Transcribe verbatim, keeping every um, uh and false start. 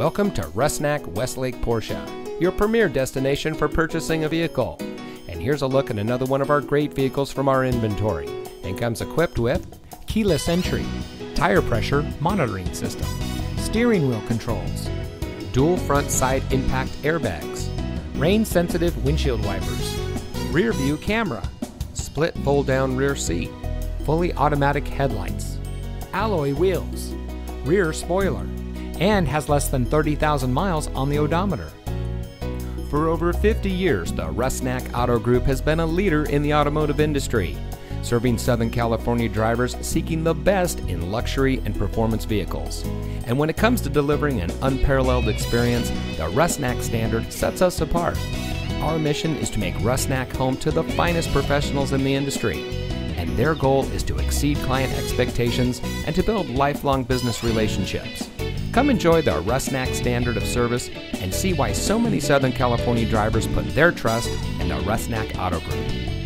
Welcome to Rusnak Westlake Porsche, your premier destination for purchasing a vehicle. And here's a look at another one of our great vehicles from our inventory, and comes equipped with keyless entry, tire pressure monitoring system, steering wheel controls, dual front side impact airbags, rain sensitive windshield wipers, rear view camera, split fold down rear seat, fully automatic headlights, alloy wheels, rear spoiler, and has less than thirty thousand miles on the odometer. For over fifty years, the Rusnak Auto Group has been a leader in the automotive industry, serving Southern California drivers seeking the best in luxury and performance vehicles. And when it comes to delivering an unparalleled experience, the Rusnak standard sets us apart. Our mission is to make Rusnak home to the finest professionals in the industry, and their goal is to exceed client expectations and to build lifelong business relationships. Come enjoy the Rusnak standard of service and see why so many Southern California drivers put their trust in the Rusnak Auto Group.